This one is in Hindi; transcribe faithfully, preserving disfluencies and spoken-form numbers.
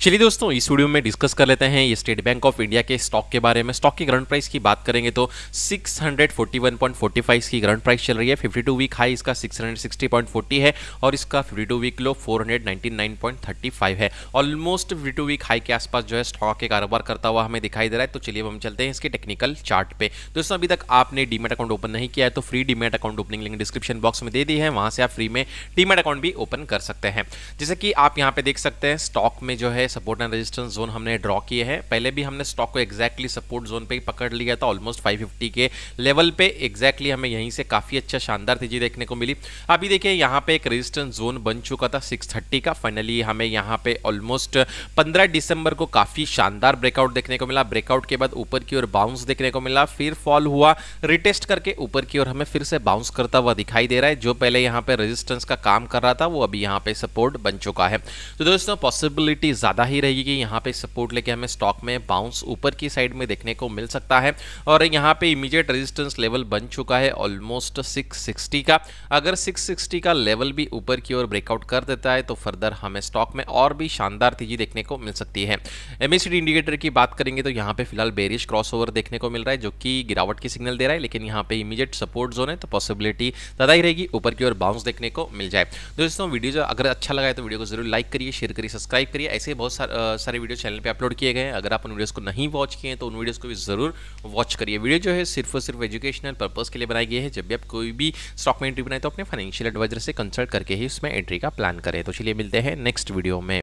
चलिए दोस्तों, इस वीडियो में डिस्कस कर लेते हैं ये स्टेट बैंक ऑफ इंडिया के स्टॉक के बारे में। स्टॉक की करंट प्राइस की बात करेंगे तो six forty one point forty five की करंट प्राइस चल रही है। फिफ्टी टू वीक हाई इसका सिक्स सिक्सटी पॉइंट फोर्टी है और इसका fifty two week low four ninety nine point thirty five है। Almost fifty two week high के आसपास जो है स्टॉक के कारोबार करता हुआ हमें दिखाई दे रहा है। तो चलिए हम चलते हैं इसके टेक्निकल चार्ट पे। दोस्तों, अभी तक आपने डीमैट अकाउंट ओपन नहीं किया है तो free demat account opening link description box में दे दी है, वहाँ से आप फ्री में डीमैट अकाउंट भी ओपन कर सकते हैं। जैसे कि आप यहाँ पे देख सकते हैं स्टॉक में जो है सपोर्ट एंड रेजिस्टेंस जोन हमने ड्रॉ किए हैं। पहले भी हमने स्टॉक को एक्जैक्टली सपोर्ट जोन पे पकड़ लिया था, ऑलमोस्ट फाइव फिफ्टी के लेवल पे एक्जैक्टली हमें यहीं से काफी अच्छा शानदार तेजी देखने को मिली। अभी देखिए यहाँ पे एक रेजिस्टेंस जोन बन चुका था सिक्स थर्टी का। फाइनली हमें यहाँ पे ऑलमोस्ट पंद्रह दिसंबर को काफी शानदार ब्रेकआउट देखने को मिला। ब्रेकआउट के बाद ऊपर की ओर बाउंस देखने को मिला, फिर फॉल हुआ, रिटेस्ट करके ऊपर की ओर हमें फिर से बाउंस करता हुआ दिखाई दे रहा है। जो पहले यहाँ पे रेजिस्टेंस का काम कर रहा था वो अभी यहाँ पे सपोर्ट बन चुका है। तो दोस्तों, पॉसिबिलिटी ज़्यादा ही रहेगी कि यहाँ पे सपोर्ट लेके हमें स्टॉक में बाउंस ऊपर की साइड में देखने को मिल सकता है। और यहाँ पे इमीडिएट रेजिस्टेंस लेवल बन चुका है ऑलमोस्ट सिक्स सिक्सटी का। अगर सिक्स सिक्सटी का लेवल भी ऊपर की ओर ब्रेकआउट कर देता है तो फर्दर हमें स्टॉक में और भी शानदार तेजी देखने को मिल सकती है। एमएसीडी इंडिकेटर की बात करेंगे तो यहाँ पे फिलहाल बेरिश क्रॉसओवर देखने को मिल रहा है जो कि गिरावट की सिग्नल दे रहा है, लेकिन यहाँ पे इमीडिएट सपोर्ट जोन है तो पॉसिबिलिटी ज़्यादा ही रहेगी ऊपर की ओर बाउंस देखने को मिल जाए। दोस्तों, वीडियो जो अगर अच्छा लगा है तो वीडियो को जरूर लाइक करिए, शेयर करिए, सब्सक्राइब करिए। ऐसे बहुत सारे वीडियो चैनल पे अपलोड किए गए हैं। अगर आप उन वीडियोस को नहीं वॉच किए हैं तो उन वीडियोस को भी जरूर वॉच करिए। वीडियो जो है सिर्फ और सिर्फ एजुकेशनल पर्पस के लिए बनाई गई है। जब भी आप कोई भी स्टॉक में एंट्री बनाए तो अपने फाइनेंशियल एडवाइजर से कंसल्ट करके ही उसमें एंट्री का प्लान करें। तो चलिए मिलते हैं नेक्स्ट वीडियो में।